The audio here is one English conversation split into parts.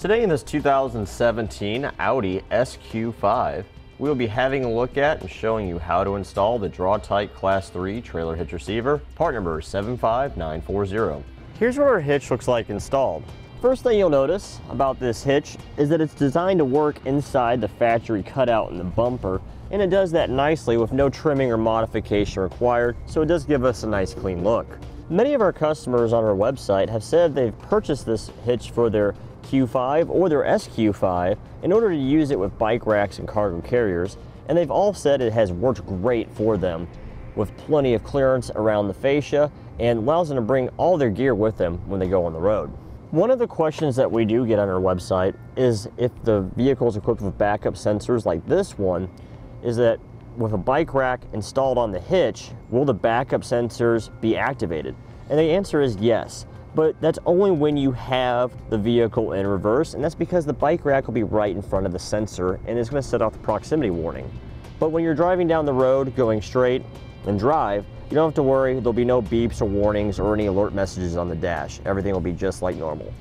Today in this 2017 Audi SQ5, we will be having a look at and showing you how to install the Draw-Tite Class III trailer hitch receiver, part number 75940. Here's what our hitch looks like installed. First thing you'll notice about this hitch is that it's designed to work inside the factory cutout in the bumper, and it does that nicely with no trimming or modification required, so it does give us a nice clean look. Many of our customers on our website have said they've purchased this hitch for their Q5 or their SQ5 in order to use it with bike racks and cargo carriers, and they've all said it has worked great for them with plenty of clearance around the fascia and allows them to bring all their gear with them when they go on the road. One of the questions that we do get on our website is if the vehicle is equipped with backup sensors like this one, is that with a bike rack installed on the hitch, will the backup sensors be activated? And the answer is yes, but that's only when you have the vehicle in reverse, and that's because the bike rack will be right in front of the sensor and it's going to set off the proximity warning. But when you're driving down the road going straight and drive, you don't have to worry. There'll be no beeps or warnings or any alert messages on the dash. Everything will be just like normal.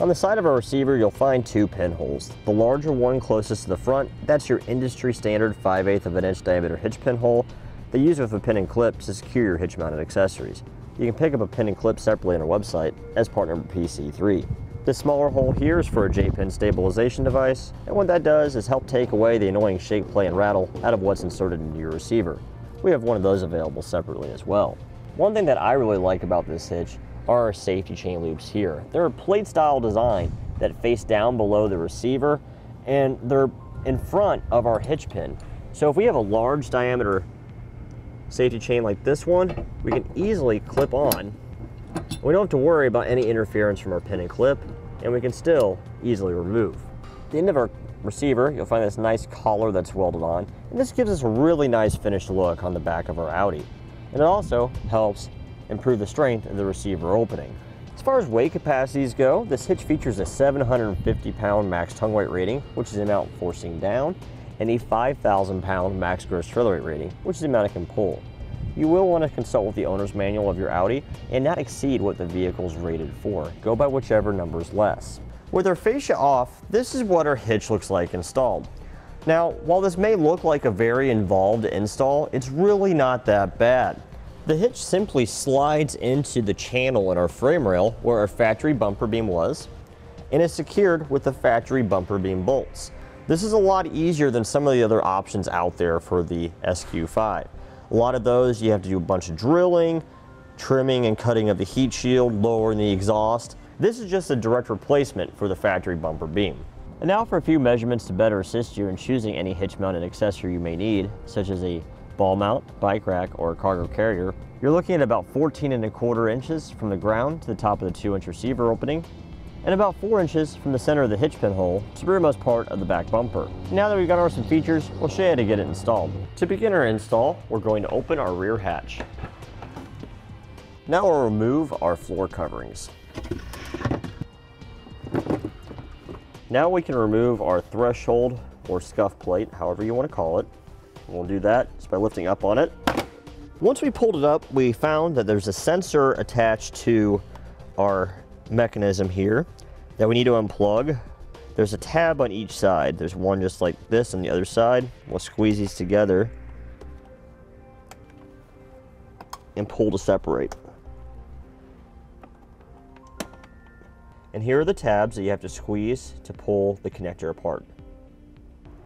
On the side of our receiver, you'll find two pinholes. The larger one closest to the front, that's your industry standard 5/8 of an inch diameter hitch pinhole. They use it with a pin and clip to secure your hitch mounted accessories. You can pick up a pin and clip separately on our website as part number PC3. This smaller hole here is for a J-pin stabilization device, and what that does is help take away the annoying shake, play, and rattle out of what's inserted into your receiver. We have one of those available separately as well. One thing that I really like about this hitch are our safety chain loops here. They're a plate style design that face down below the receiver, and they're in front of our hitch pin. So if we have a large diameter safety chain like this one, we can easily clip on. We don't have to worry about any interference from our pin and clip, and we can still easily remove. At the end of our receiver, you'll find this nice collar that's welded on, and this gives us a really nice finished look on the back of our Audi. And it also helps improve the strength of the receiver opening. As far as weight capacities go, this hitch features a 750 pound max tongue weight rating, which is the amount forcing down, and a 5,000 pound max gross trailer weight rating, which is the amount it can pull. You will want to consult with the owner's manual of your Audi and not exceed what the vehicle's rated for. Go by whichever number is less. With our fascia off, this is what our hitch looks like installed. Now, while this may look like a very involved install, it's really not that bad. The hitch simply slides into the channel in our frame rail where our factory bumper beam was, and is secured with the factory bumper beam bolts. This is a lot easier than some of the other options out there for the SQ5. A lot of those you have to do a bunch of drilling, trimming and cutting of the heat shield, lowering the exhaust. This is just a direct replacement for the factory bumper beam. And now for a few measurements to better assist you in choosing any hitch mounted accessory you may need, such as a ball mount, bike rack, or a cargo carrier. You're looking at about 14.25 inches from the ground to the top of the 2-inch receiver opening, and about 4 inches from the center of the hitch pin hole to the rearmost part of the back bumper. Now that we've gone over some features, we'll show you how to get it installed. To begin our install, we're going to open our rear hatch. Now we'll remove our floor coverings. Now we can remove our threshold or scuff plate, however you want to call it. We'll do that just by lifting up on it. Once we pulled it up, we found that there's a sensor attached to our mechanism here that we need to unplug. There's a tab on each side. There's one just like this on the other side. We'll squeeze these together and pull to separate. And here are the tabs that you have to squeeze to pull the connector apart.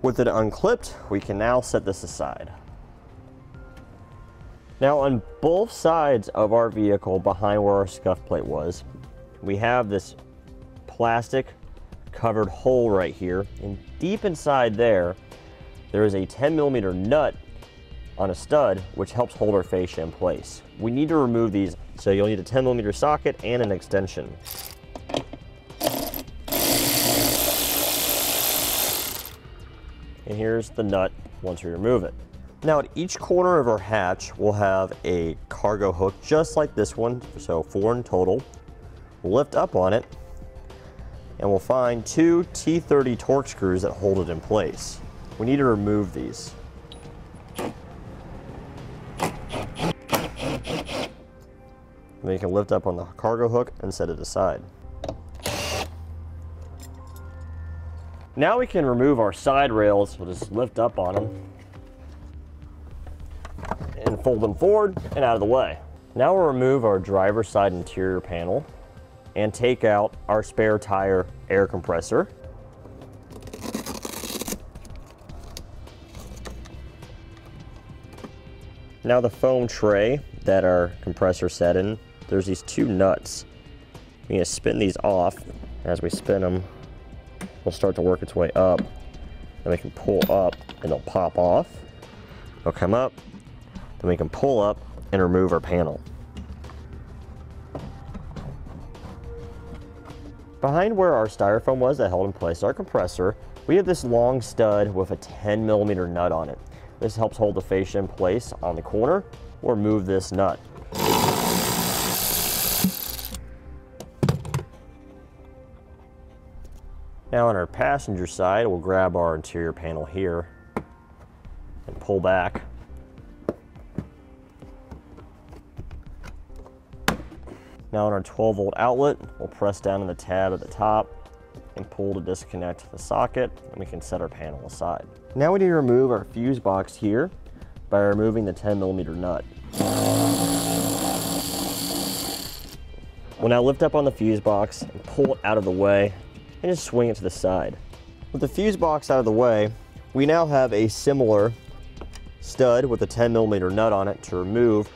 With it unclipped, we can now set this aside. Now on both sides of our vehicle, behind where our scuff plate was, we have this plastic covered hole right here, and deep inside there is a 10mm nut on a stud which helps hold our fascia in place. We need to remove these, so you'll need a 10mm socket and an extension. And here's the nut once we remove it. Now at each corner of our hatch, we'll have a cargo hook just like this one, so 4 in total. We'll lift up on it, and we'll find 2 T30 Torx screws that hold it in place. We need to remove these. And then you can lift up on the cargo hook and set it aside. Now we can remove our side rails. We'll just lift up on them and fold them forward and out of the way. Now we'll remove our driver's side interior panel and take out our spare tire air compressor. Now the foam tray that our compressor set in, there's these two nuts. We're gonna spin these off. As we spin them, they'll start to work its way up, and we can pull up and they'll pop off. They'll come up, then we can pull up and remove our panel. Behind where our styrofoam was that held in place our compressor, we have this long stud with a 10mm nut on it. This helps hold the fascia in place on the corner or move this nut. Now on our passenger side, we'll grab our interior panel here and pull back. Now on our 12-volt outlet, we'll press down on the tab at the top and pull to disconnect the socket, and we can set our panel aside. Now we need to remove our fuse box here by removing the 10mm nut. We'll now lift up on the fuse box and pull it out of the way and just swing it to the side. With the fuse box out of the way, we now have a similar stud with a 10mm nut on it to remove.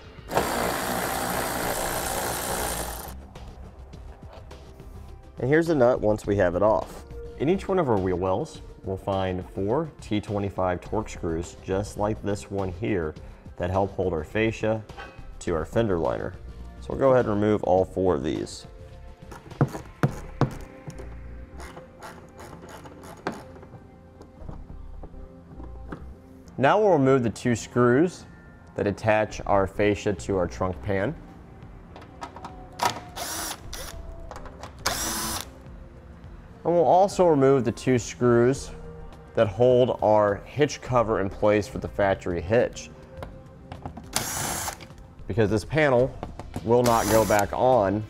And here's the nut once we have it off. In each one of our wheel wells, we'll find 4 T25 Torx screws, just like this one here, that help hold our fascia to our fender liner. So we'll go ahead and remove all 4 of these. Now we'll remove the 2 screws that attach our fascia to our trunk pan. And we'll also remove the 2 screws that hold our hitch cover in place for the factory hitch, because this panel will not go back on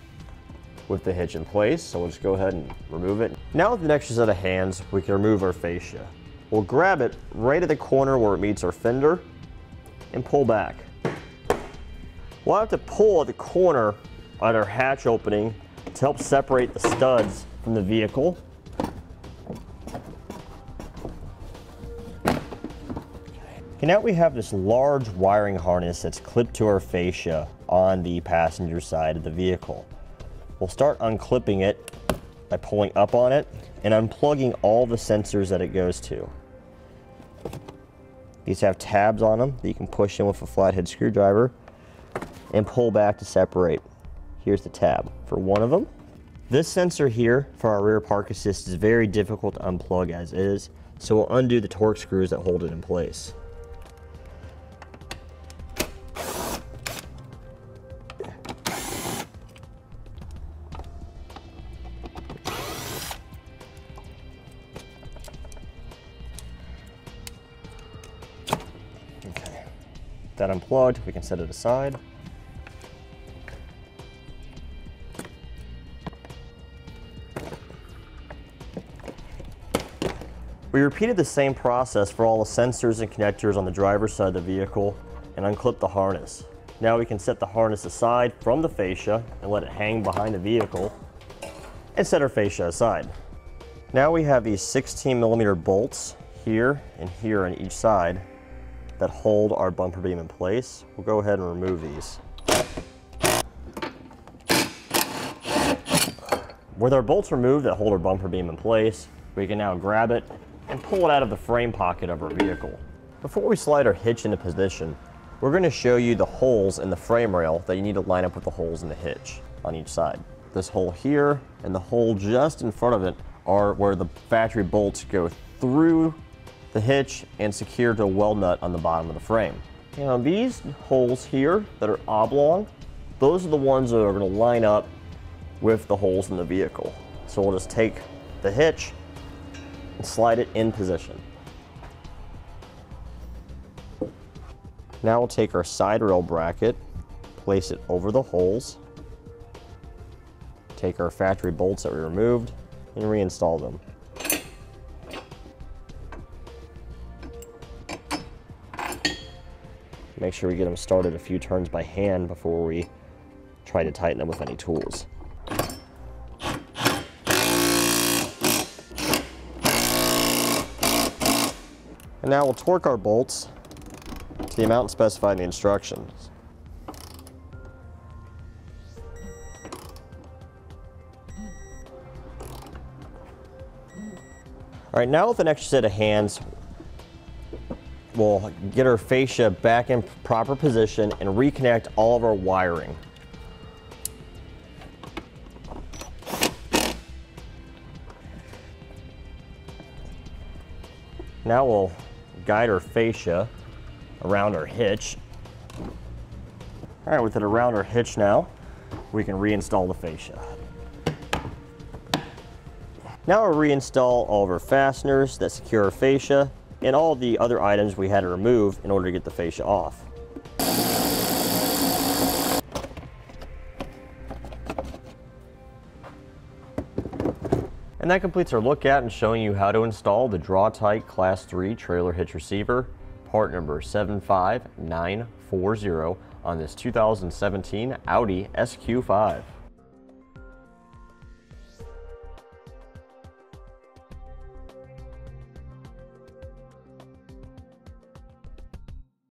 with the hitch in place, so we'll just go ahead and remove it. Now with the extra set of hands, we can remove our fascia. We'll grab it right at the corner where it meets our fender and pull back. We'll have to pull at the corner on our hatch opening to help separate the studs from the vehicle. Okay, now we have this large wiring harness that's clipped to our fascia on the passenger side of the vehicle. We'll start unclipping it by pulling up on it and unplugging all the sensors that it goes to. These have tabs on them that you can push in with a flathead screwdriver and pull back to separate. Here's the tab for one of them. This sensor here for our rear park assist is very difficult to unplug as is, so we'll undo the Torx screws that hold it in place. Okay, that unplugged, we can set it aside. We repeated the same process for all the sensors and connectors on the driver's side of the vehicle and unclip the harness. Now we can set the harness aside from the fascia and let it hang behind the vehicle and set our fascia aside. Now we have these 16mm bolts here and here on each side that hold our bumper beam in place. We'll go ahead and remove these. With our bolts removed that hold our bumper beam in place, we can now grab it and pull it out of the frame pocket of our vehicle. Before we slide our hitch into position, we're going to show you the holes in the frame rail that you need to line up with the holes in the hitch on each side. This hole here and the hole just in front of it are where the factory bolts go through the hitch and secure to a weld nut on the bottom of the frame. Now these holes here that are oblong, those are the ones that are going to line up with the holes in the vehicle. So we'll just take the hitch and slide it in position. Now we'll take our side rail bracket, place it over the holes, take our factory bolts that we removed, and reinstall them. make sure we get them started a few turns by hand before we try to tighten them with any tools. And now we'll torque our bolts to the amount specified in the instructions. All right, now with an extra set of hands, we'll get our fascia back in proper position and reconnect all of our wiring. Now we'll guide our fascia around our hitch. All right, with it around our hitch now, we can reinstall the fascia. Now we'll reinstall all of our fasteners that secure our fascia and all the other items we had to remove in order to get the fascia off. And that completes our look at and showing you how to install the Draw-Tite Class III trailer hitch receiver, part number 75940, on this 2017 Audi SQ5.